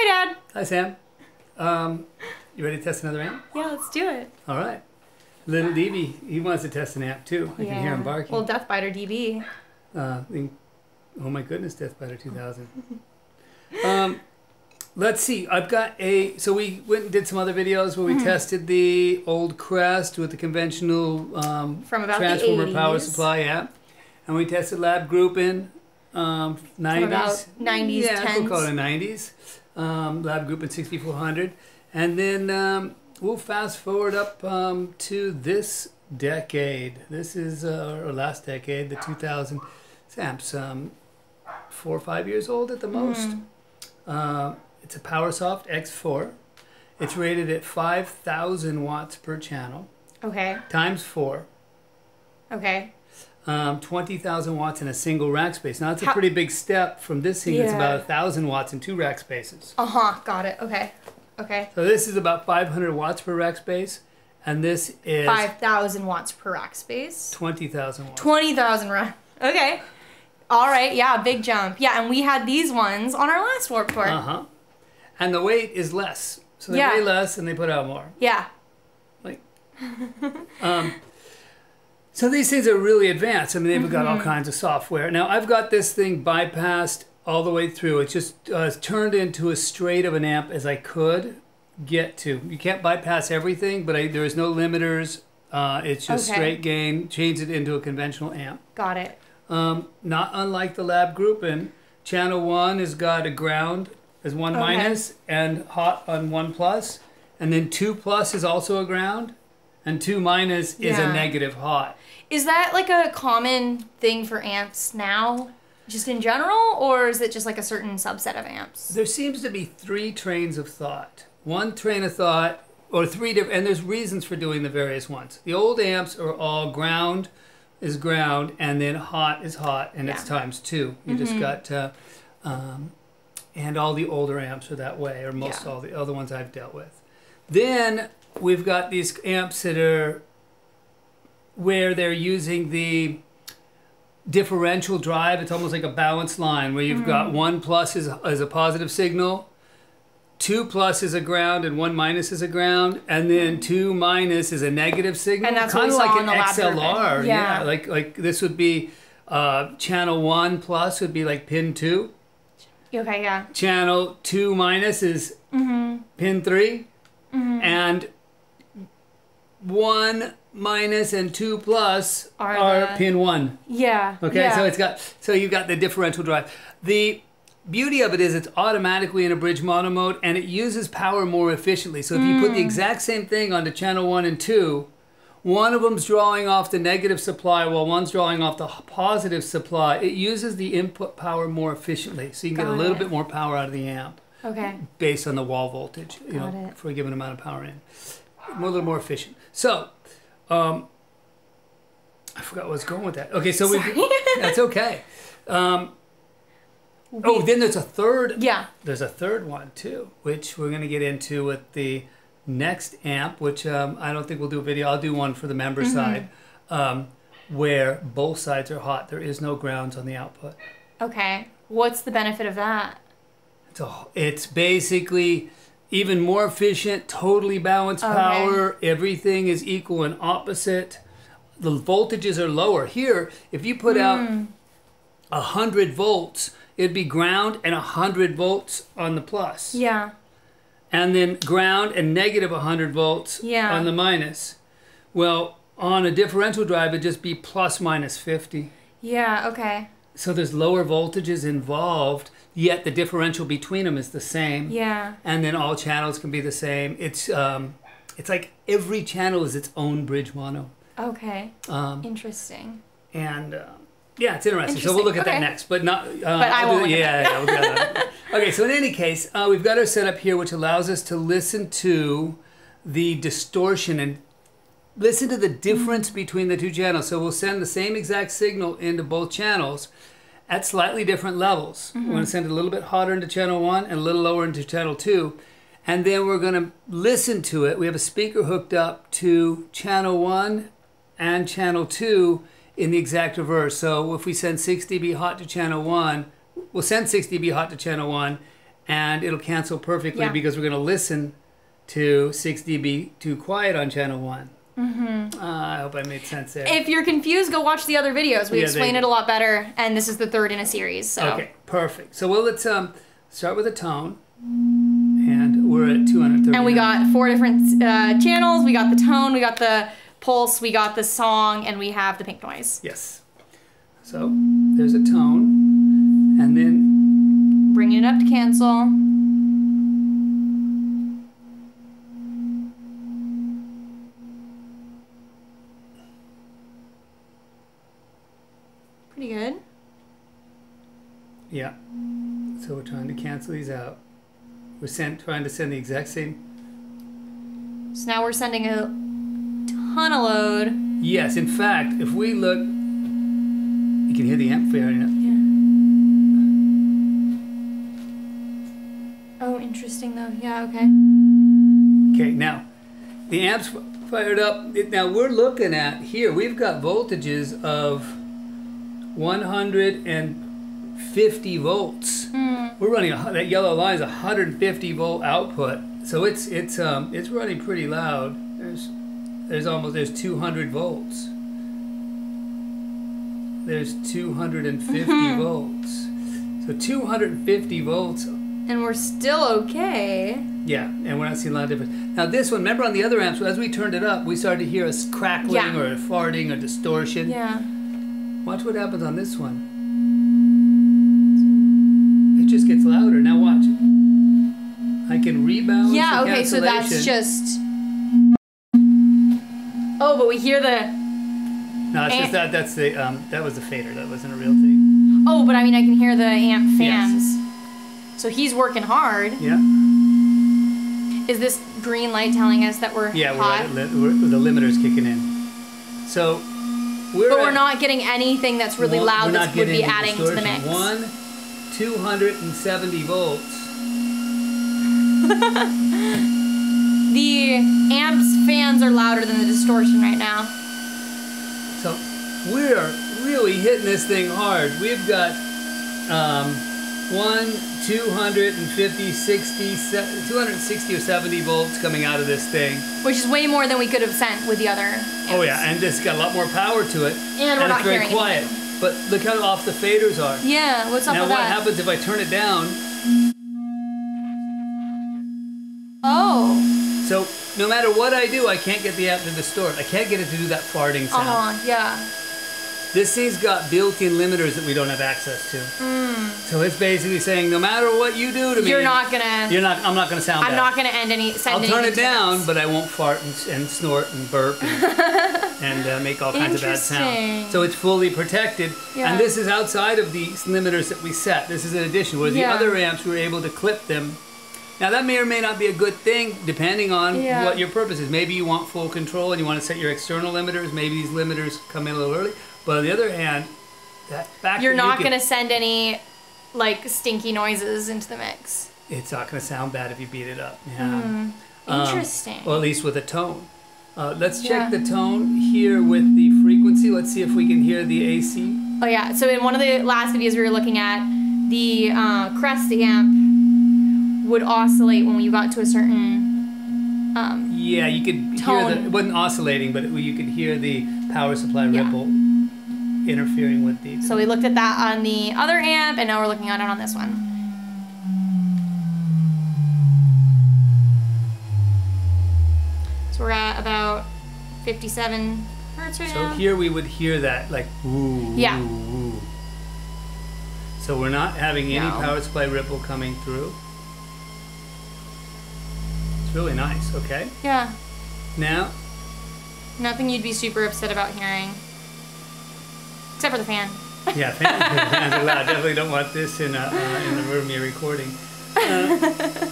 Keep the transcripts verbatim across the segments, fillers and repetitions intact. Hi, Dad. Hi, Sam. Um, you ready to test another amp? Yeah, let's do it. All right. Little D B, he wants to test an amp too. I yeah. can hear him barking. Well, Deathbiter D B. Uh, oh my goodness, Deathbiter two thousand. um, let's see. I've got a. So we went and did some other videos where we mm-hmm. tested the old Crest with the conventional um, from about transformer the eighties. Power supply amp, and we tested Lab Gruppen um, nineties. From about nineties. Yeah, tens. We'll call it nineties. Um, Lab Gruppen sixty-four hundred, and then. Um, We'll fast forward up um, to this decade. This is uh, our last decade, the two thousand. This amp's um, four or five years old at the most. Mm. Uh, it's a PowerSoft X four. It's rated at five thousand watts per channel. Okay. Times four. Okay. Um, twenty thousand watts in a single rack space. Now, that's How a pretty big step from this thing. Yeah. It's about one thousand watts in two rack spaces. Uh-huh. Got it. Okay. Okay. So this is about five hundred watts per rack space, and this is five thousand watts per rack space. twenty thousand watts. twenty thousand rack. Okay. All right. Yeah, big jump. Yeah, and we had these ones on our last warp tour. Uh-huh. And the weight is less. So they yeah. weigh less and they put out more. Yeah. Like um so these things are really advanced. I mean, they've mm-hmm. got all kinds of software. Now, I've got this thing bypassed all the way through. It's just uh, turned into as straight of an amp as I could get to. You can't bypass everything, but I, there is no limiters. Uh, it's just okay. straight gain. Change it into a conventional amp. Got it. Um, not unlike the Lab Gruppen, channel one has got a ground as one okay. minus and hot on one plus, and then two plus is also a ground, and two minus yeah. is a negative hot. Is that like a common thing for amps now? Just in general, or is it just like a certain subset of amps? There seems to be three trains of thought. One train of thought, or three different, and there's reasons for doing the various ones. The old amps are all ground is ground, and then hot is hot, and yeah. it's times two. You mm-hmm. just got, uh, um, and all the older amps are that way, or most yeah. all the other ones I've dealt with. Then we've got these amps that are where they're using the differential drive. It's almost like a balanced line where you've mm. got one plus is a, is a positive signal, two plus is a ground, and one minus is a ground, and then two minus is a negative signal. And that's kind of like an X L R. Yeah. yeah, like like this would be uh, channel one plus would be like pin two. Okay, yeah. Channel two minus is mm-hmm. pin three, mm-hmm. and one minus and two plus are, are pin one. Yeah. Okay, yeah. so it's got so you've got the differential drive. The beauty of it is it's automatically in a bridge mono mode, and it uses power more efficiently. So if mm. you put the exact same thing onto channel one and two, one of them's drawing off the negative supply while one's drawing off the positive supply. It uses the input power more efficiently, so you can got get a little it. bit more power out of the amp. Okay. Based on the wall voltage, you got know, it. for a given amount of power in. A little more efficient. So, um, I forgot what I was going with that. Okay, so we. That's okay. Um, we, oh, then there's a third. Yeah. There's a third one too, which we're going to get into with the next amp, which um, I don't think we'll do a video. I'll do one for the member mm-hmm. side, um, where both sides are hot. There is no grounds on the output. Okay. What's the benefit of that? It's a, It's basically. Even more efficient, totally balanced okay. power. Everything is equal and opposite. The voltages are lower. Here, if you put mm. out one hundred volts, it'd be ground and one hundred volts on the plus. Yeah. And then ground and negative one hundred volts yeah. on the minus. Well, on a differential drive, it'd just be plus minus fifty. Yeah, okay. So there's lower voltages involved, yet the differential between them is the same. Yeah. And then all channels can be the same. It's um, it's like every channel is its own bridge mono. Okay. Um, interesting. And uh, yeah, it's interesting. interesting. So we'll look at okay. that next, but not. Uh, but I won't. Look yeah, at that. yeah. We'll that. Okay. So in any case, uh, we've got our setup here, which allows us to listen to the distortion and. Listen to the difference between the two channels. So we'll send the same exact signal into both channels at slightly different levels. Mm-hmm. We're going to send it a little bit hotter into channel one and a little lower into channel two. And then we're going to listen to it. We have a speaker hooked up to channel one and channel two in the exact reverse. So if we send six dB hot to channel one, we'll send six dB hot to channel one and it'll cancel perfectly yeah. because we're going to listen to six D B too quiet on channel one. Mm-hmm. uh, I hope I made sense there. If you're confused, go watch the other videos. We yeah, explain it a lot better, and this is the third in a series. So. Okay, perfect. So well, let's um, start with a tone, and we're at two hundred thirty. And we got four different uh, channels. We got the tone, we got the pulse, we got the song, and we have the pink noise. Yes. So there's a tone, and then bring it up to cancel. Pretty good. Yeah. So we're trying to cancel these out. We're sent, trying to send the exact same. So now we're sending a ton of load. Yes. In fact, if we look, you can hear the amplifier in it. Yeah. Oh, interesting though. Yeah. Okay. Okay. Now, the amps fired up. It, now we're looking at here. We've got voltages of one hundred fifty volts. Mm. We're running a, that yellow line is a one hundred fifty volt output, so it's it's um it's running pretty loud. There's there's almost there's two hundred volts. There's two hundred fifty mm-hmm. volts. So two hundred fifty volts. And we're still okay. Yeah, and we're not seeing a lot of difference. Now this one, remember on the other amps, as we turned it up, we started to hear a crackling yeah. or a farting or distortion. Yeah. Watch what happens on this one. It just gets louder. Now watch. I can rebalance. Yeah, the okay, so that's just... Oh, but we hear the... No, it's just that, that's the, um, that was the fader. That wasn't a real thing. Oh, but I mean, I can hear the amp fans. Yes. So he's working hard. Yeah. Is this green light telling us that we're yeah, hot? Yeah, the limiter's kicking in. So... We're but at, we're not getting anything that's really loud that would be adding distortion. To the mix. One, two hundred and seventy volts. The amps fans are louder than the distortion right now. So we're really hitting this thing hard. We've got um, one, two hundred and fifty, sixty, two hundred and sixty or seventy volts coming out of this thing, which is way more than we could have sent with the other. Oh yeah, and this got a lot more power to it, and, and it's very quiet. Anything. But look how off the faders are. Yeah, what's up now with what that? Now what happens if I turn it down? Oh. So no matter what I do, I can't get the amp to distort. I can't get it to do that farting sound. Uh-huh, yeah. This thing's got built-in limiters that we don't have access to. Mm. So it's basically saying, no matter what you do to me, you're not gonna. You're not. I'm not gonna sound. I'm bad. not gonna end any. Send I'll turn it down, but I won't fart and, and snort and burp and, and uh, make all kinds of bad sounds. So it's fully protected, yeah. and this is outside of these limiters that we set. This is an addition. Where the yeah. other amps, we were able to clip them. Now that may or may not be a good thing, depending on yeah. what your purpose is. Maybe you want full control and you want to set your external limiters. Maybe these limiters come in a little early. But on the other hand, that fact you're that not you going to send any like stinky noises into the mix. It's not going to sound bad if you beat it up. Yeah. Mm, interesting. Um, or at least with a tone. Uh, let's check yeah. the tone here with the frequency. Let's see if we can hear the A C. Oh yeah. So in one of the last videos we were looking at, the uh, Crest amp would oscillate when you got to a certain. Um, yeah, you could tone. hear the. It wasn't oscillating, but it, you could hear the power supply yeah. ripple. Interfering with these. So we looked at that on the other amp, and now we're looking at it on this one. So we're at about fifty-seven hertz right now. So here we would hear that, like, ooh, yeah. ooh, ooh. So we're not having any no. power supply ripple coming through. It's really nice, okay? Yeah. Now? Nothing you'd be super upset about hearing. Except for the fan. Yeah, fan, fans are loud. Definitely don't want this in, a, uh, in the room you're recording. Uh,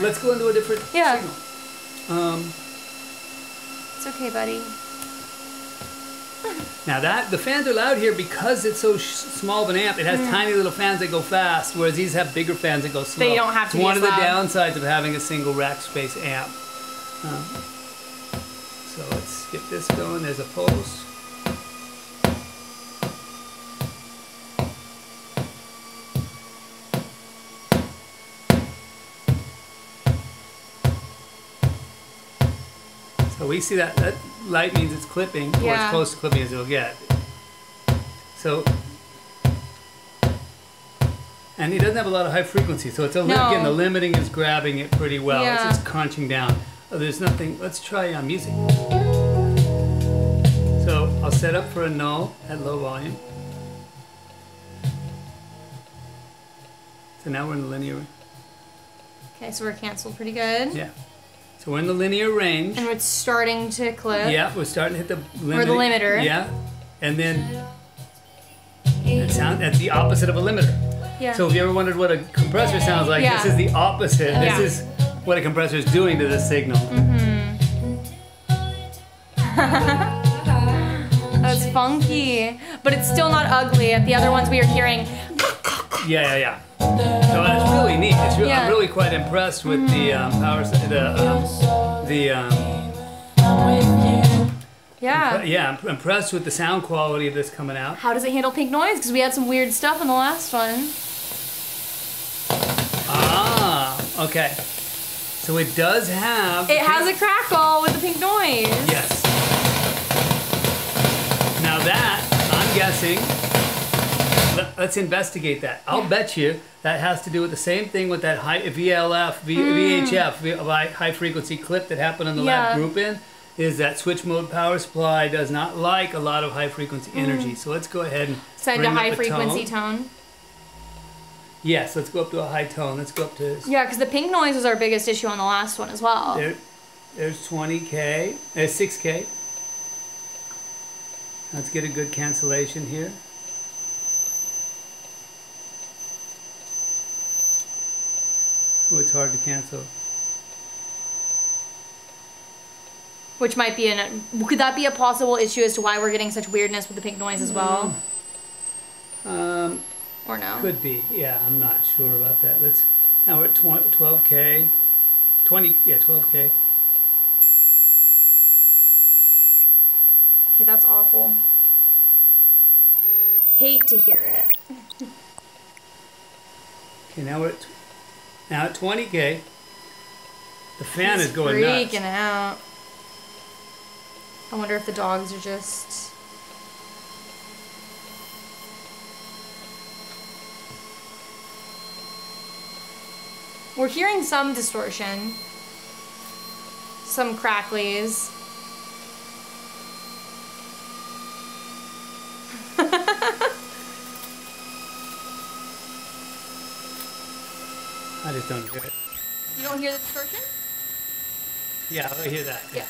let's go into a different yeah. signal. Um, it's okay, buddy. Now that the fans are loud here because it's so sh small of an amp. It has mm. tiny little fans that go fast, whereas these have bigger fans that go slow. They don't have to. It's one of loud. the downsides of having a single rack space amp. Um, so let's get this going. There's a pulse. But we see that, that light means it's clipping, yeah. or as close to clipping as it'll get. So, and it doesn't have a lot of high frequency, so it's a no. again, the limiting is grabbing it pretty well. Yeah. It's just crunching down. Oh, there's nothing. Let's try uh, music. So I'll set up for a null at low volume. So now we're in the linear. Okay, so we're canceled pretty good. Yeah. So we're in the linear range. And it's starting to clip. Yeah, we're starting to hit the limiter. Or the limiter. Yeah. And then that sound, that's the opposite of a limiter. Yeah. So if you ever wondered what a compressor sounds like, yeah. this is the opposite. Yeah. This is what a compressor is doing to the signal. Mm-hmm. That's funky. But it's still not ugly. At the other ones we are hearing. Yeah, yeah, yeah. So it's really neat. It's really, yeah. I'm really quite impressed with mm-hmm. the um, power, the um, the. Um, yeah. Impre yeah, I'm impressed with the sound quality of this coming out. How does it handle pink noise? Because we had some weird stuff in the last one. Ah, okay. So it does have. It has a crackle with the pink noise. Yes. Now that, I'm guessing. Let's investigate that. I'll yeah. bet you that has to do with the same thing with that high V L F, v, mm. V H F, high frequency clip that happened on the yeah. Lab Gruppen. Is that switch mode power supply does not like a lot of high frequency mm. energy. So let's go ahead and send a high frequency tone. tone. Yes, let's go up to a high tone. Let's go up to this. Yeah, because the pink noise was our biggest issue on the last one as well. There, there's twenty K, there's six K. Let's get a good cancellation here. Oh, it's hard to cancel. Which might be an... Could that be a possible issue as to why we're getting such weirdness with the pink noise as well? Um, or no? Could be. Yeah, I'm not sure about that. Let's... Now we're at twelve K. twenty... Yeah, twelve K. Hey, that's awful. Hate to hear it. Okay, now we're at... Now at twenty K, the fan He's is going freaking nuts. out. I wonder if the dogs are just... We're hearing some distortion. Some cracklies. I just don't hear it. You don't hear the distortion? Yeah, I hear that. Yeah.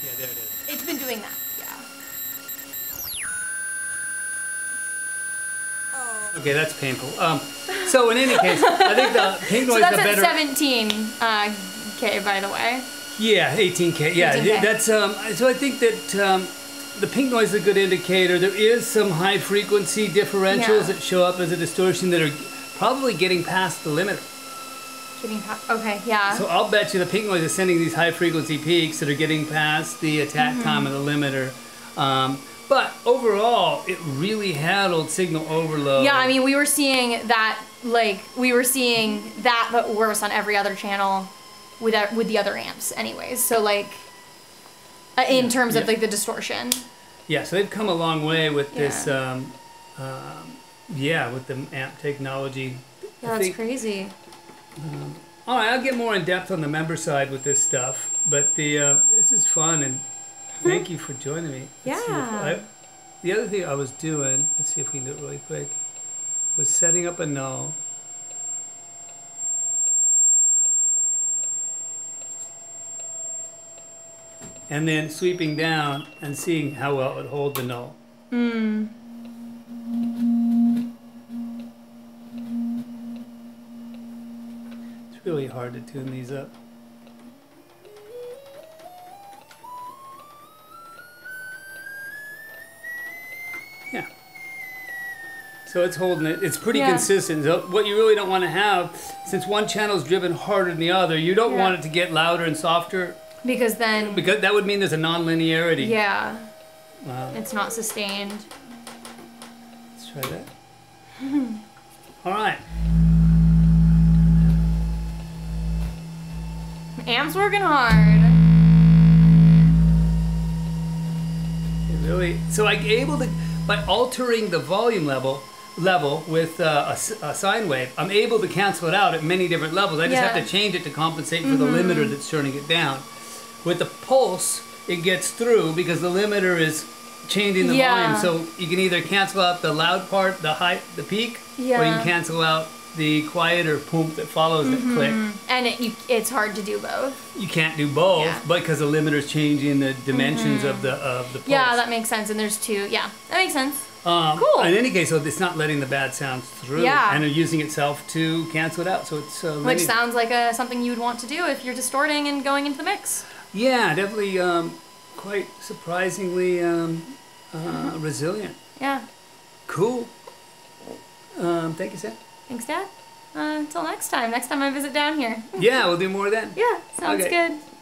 Yeah, yeah there it is. It's been doing that, yeah. Oh. Okay, that's painful. Um, so in any case, I think the pink noise so that's is a better... that's at seventeen K, uh, by the way. Yeah, eighteen K. Yeah, eighteen K. That's... Um, so I think that... Um, the pink noise is a good indicator. There is some high frequency differentials yeah. that show up as a distortion that are probably getting past the limiter. Getting past, okay, yeah. So I'll bet you the pink noise is sending these high frequency peaks that are getting past the attack mm-hmm. time of the limiter. Um, but overall, it really handled signal overload. Yeah, I mean, we were seeing that, like, we were seeing that, but worse on every other channel with, with the other amps anyways. So, like, Uh, in yeah, terms of yeah. like the distortion. Yeah, so they've come a long way with yeah. this, um, um, yeah, with the amp technology. Yeah, I that's think, crazy. Um, all right, I'll get more in depth on the member side with this stuff, but the uh, this is fun, and thank you for joining me. Let's yeah. I, the other thing I was doing, let's see if we can do it really quick, was setting up a null. And then sweeping down and seeing how well it would hold the null. Mm. It's really hard to tune these up. Yeah. So it's holding it. It's pretty yeah. consistent. So what you really don't want to have, since one channel is driven harder than the other, you don't yeah. want it to get louder and softer. Because then... Because that would mean there's a non-linearity. Yeah. Wow. It's not sustained. Let's try that. All right. Amps Sam's working hard. It really, so I'm able to, by altering the volume level, level with uh, a, a sine wave, I'm able to cancel it out at many different levels. I just yeah. have to change it to compensate for mm-hmm. the limiter that's turning it down. With the pulse, it gets through because the limiter is changing the yeah. volume. So you can either cancel out the loud part, the high, the peak, yeah. or you can cancel out the quieter poof that follows mm-hmm. that click. And it, you, it's hard to do both. You can't do both, yeah. but because the limiter's changing the dimensions mm-hmm. of the of the pulse. Yeah, that makes sense. And there's two. Yeah, that makes sense. Um, cool. In any case, so it's not letting the bad sounds through, yeah. and they're using itself to cancel it out. So it's uh, which sounds like a, something you would want to do if you're distorting and going into the mix. Yeah, definitely. Um, quite surprisingly um, uh, mm-hmm. resilient. Yeah. Cool. Um, thank you, Sam. Thanks, Dad. Uh, until next time. Next time I visit down here. Yeah, we'll do more then. Yeah, sounds okay. good.